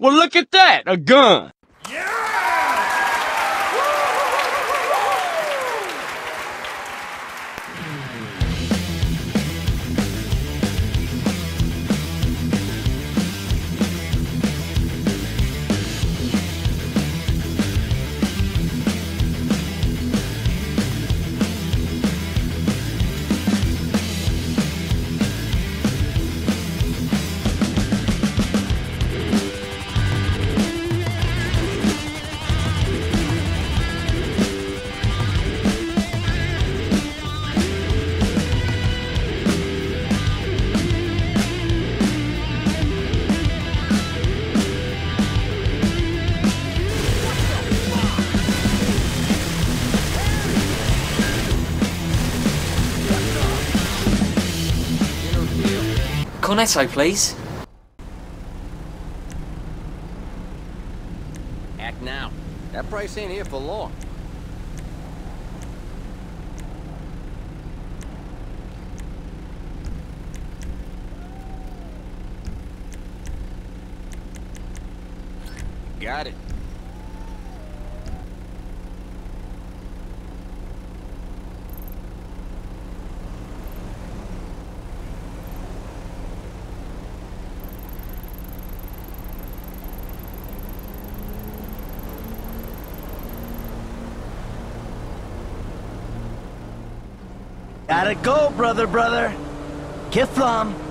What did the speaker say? Well, look at that, a gun. Yeah! Cornetto, please. Act now. That price ain't here for long. Got it. Gotta go, brother. Kiflam.